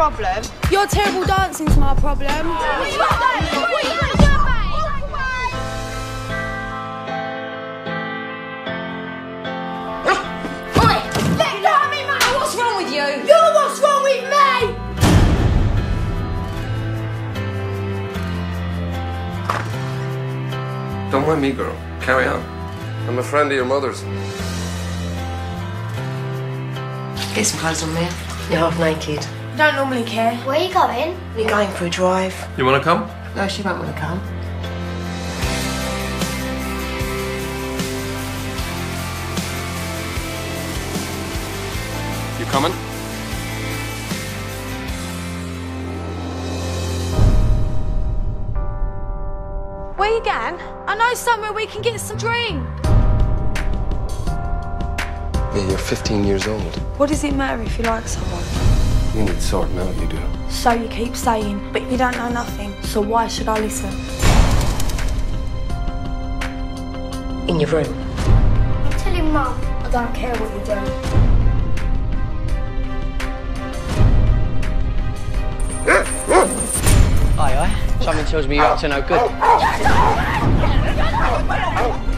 problem? Your terrible dancing's my problem. What you want to do about it? Oi! Let go of me, man! What's wrong with you? You're what's wrong with me! Don't mind me, girl. Carry on. I'm a friend of your mother's. Get some clothes on there. You're half naked. I don't normally care. Where are you going? We're going for a drive. You want to come? No, she won't want to come. You coming? Where you going? I know somewhere we can get some drink. Yeah, you're 15 years old. What does it matter if you like someone? You need sorting out, you do. So you keep saying, but you don't know nothing, so why should I listen? In your room. I'm telling Mum, I don't care what you do. Aye, aye. Something tells me you're up to no good.